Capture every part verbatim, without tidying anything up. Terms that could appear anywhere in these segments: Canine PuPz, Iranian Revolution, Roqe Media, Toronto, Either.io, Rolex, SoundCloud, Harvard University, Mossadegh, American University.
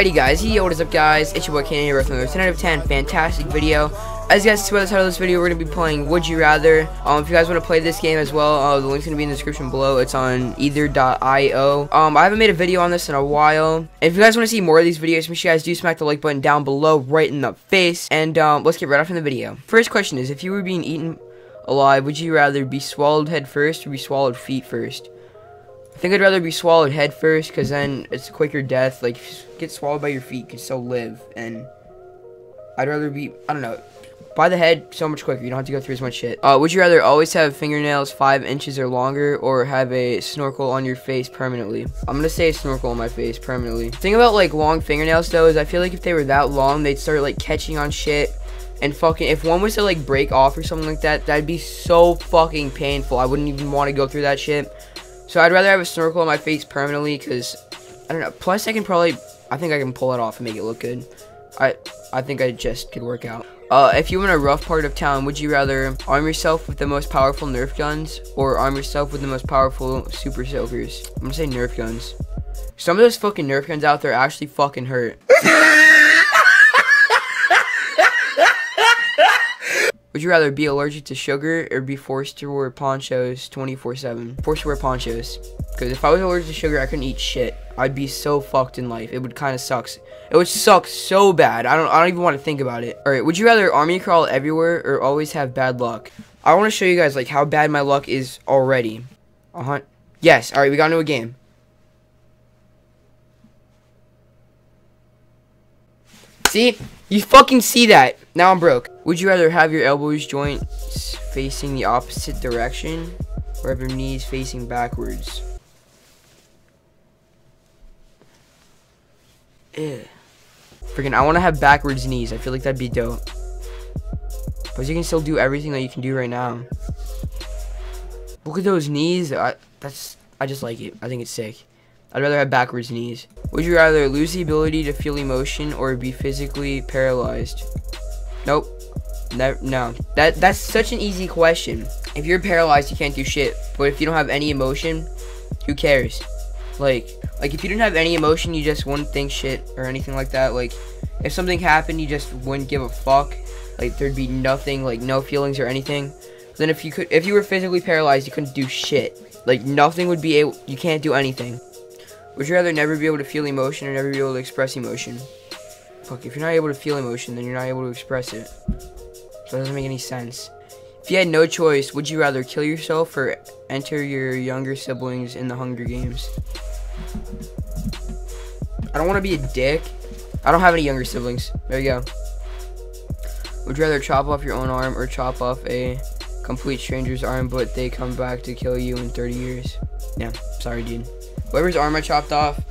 Alrighty guys, yo, what is up guys, it's your boy Canine PuPz with ten out of ten, fantastic video. As you guys see by the title of this video, we're going to be playing Would You Rather. Um, if you guys want to play this game as well, uh, the link's going to be in the description below. It's on either dot i o. Um, I haven't made a video on this in a while. And if you guys want to see more of these videos, make sure you guys do smack the like button down below, right in the face. And um, let's get right off in the video. First question is, if you were being eaten alive, would you rather be swallowed head first or be swallowed feet first? I think I'd rather be swallowed head first, because then it's a quicker death. Like, if you get swallowed by your feet, you can still live. And I'd rather be, I don't know, by the head, so much quicker. You don't have to go through as much shit. Uh, would you rather always have fingernails five inches or longer, or have a snorkel on your face permanently? I'm gonna say a snorkel on my face permanently. The thing about, like, long fingernails, though, is I feel like if they were that long, they'd start, like, catching on shit. And fucking, if one was to, like, break off or something like that, that'd be so fucking painful. I wouldn't even want to go through that shit. So I'd rather have a snorkel on my face permanently, because, I don't know, plus I can probably, I think I can pull it off and make it look good. I, I think I just could work out. Uh, if you were in a rough part of town, would you rather arm yourself with the most powerful Nerf guns, or arm yourself with the most powerful super soakers? I'm gonna say Nerf guns. Some of those fucking Nerf guns out there actually fucking hurt. Would you rather be allergic to sugar or be forced to wear ponchos twenty-four seven? Forced to wear ponchos. Because if I was allergic to sugar, I couldn't eat shit. I'd be so fucked in life. It would kind of suck. It would suck so bad. I don't I don't even want to think about it. Alright, would you rather army crawl everywhere or always have bad luck? I want to show you guys, like, how bad my luck is already. Uh-huh. Yes. Alright, we got into a game. See? You fucking see that. Now I'm broke. Would you rather have your elbows joints facing the opposite direction, or have your knees facing backwards? Ew. Freaking, I want to have backwards knees. I feel like that'd be dope. But you can still do everything that you can do right now. Look at those knees. I, that's, I just like it. I think it's sick. I'd rather have backwards knees. Would you rather lose the ability to feel emotion or be physically paralyzed? Nope. Ne no. That that's such an easy question. If you're paralyzed, you can't do shit. But if you don't have any emotion, who cares? Like, like if you didn't have any emotion, you just wouldn't think shit or anything like that. Like, if something happened, you just wouldn't give a fuck. Like, there'd be nothing, like, no feelings or anything. But then if you could, if you were physically paralyzed, you couldn't do shit. Like, nothing would be able. You can't do anything. Would you rather never be able to feel emotion or never be able to express emotion? Fuck, if you're not able to feel emotion, then you're not able to express it. So that doesn't make any sense. If you had no choice, would you rather kill yourself or enter your younger siblings in the Hunger Games? I don't want to be a dick. I don't have any younger siblings. There you go. Would you rather chop off your own arm or chop off a complete stranger's arm, but they come back to kill you in thirty years? Yeah, sorry, dude. Whoever's arm I chopped off,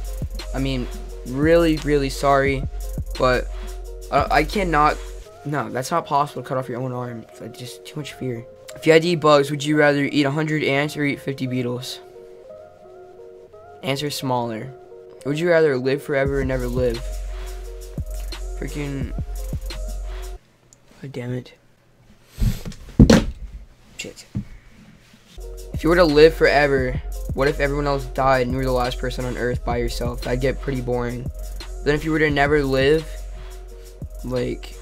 I mean, really, really sorry, but I, I cannot, no, that's not possible to cut off your own arm. It's just too much fear. If you had to eat bugs, would you rather eat one hundred ants or eat fifty beetles? Ants are smaller. Would you rather live forever or never live? Freaking, god damn it. Shit. If you were to live forever, what if everyone else died and you were the last person on earth by yourself? That'd get pretty boring. But then if you were to never live, like,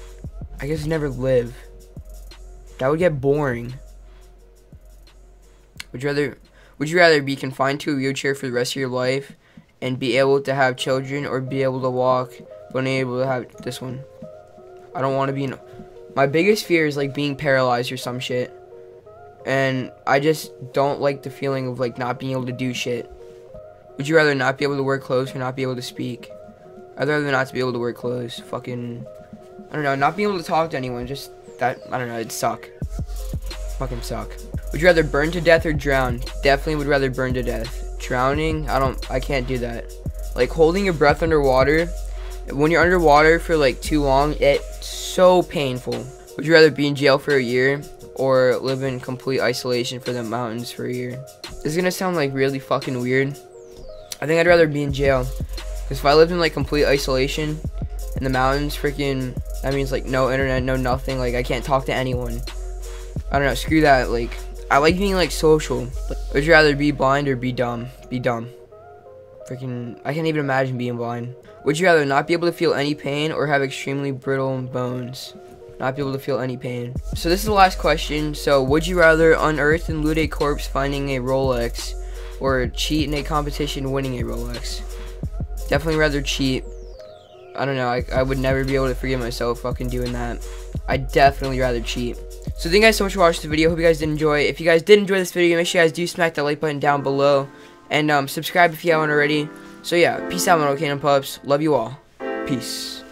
I guess never live, that would get boring. Would you rather, would you rather be confined to a wheelchair for the rest of your life and be able to have children, or be able to walk but unable to have this one? I don't want to be in, my biggest fear is, like, being paralyzed or some shit. And I just don't like the feeling of, like, not being able to do shit. Would you rather not be able to wear clothes or not be able to speak? I'd rather not to be able to wear clothes. Fucking, I don't know, not being able to talk to anyone. Just that, I don't know, it'd suck. Fucking suck. Would you rather burn to death or drown? Definitely would rather burn to death. Drowning, I don't, I can't do that. Like, holding your breath underwater, when you're underwater for, like, too long, it's so painful. Would you rather be in jail for a year or live in complete isolation for the mountains for a year? This is gonna sound, like, really fucking weird. I think I'd rather be in jail, because if I lived in, like, complete isolation in the mountains, freaking, that means, like, no internet, no nothing. Like, I can't talk to anyone. I don't know, screw that. Like, I like being, like, social. Would you rather be blind or be dumb? Be dumb. Freaking, I can't even imagine being blind. Would you rather not be able to feel any pain or have extremely brittle bones? Not be able to feel any pain. So this is the last question. So would you rather unearth and loot a corpse finding a Rolex, or cheat in a competition winning a Rolex? Definitely rather cheat. I don't know, I, I would never be able to forgive myself fucking doing that. I'd definitely rather cheat. So thank you guys so much for watching the video. Hope you guys did enjoy. If you guys did enjoy this video, make sure you guys do smack that like button down below. And um, subscribe if you haven't already. So yeah, peace out, my little Canine PuPz. Love you all. Peace.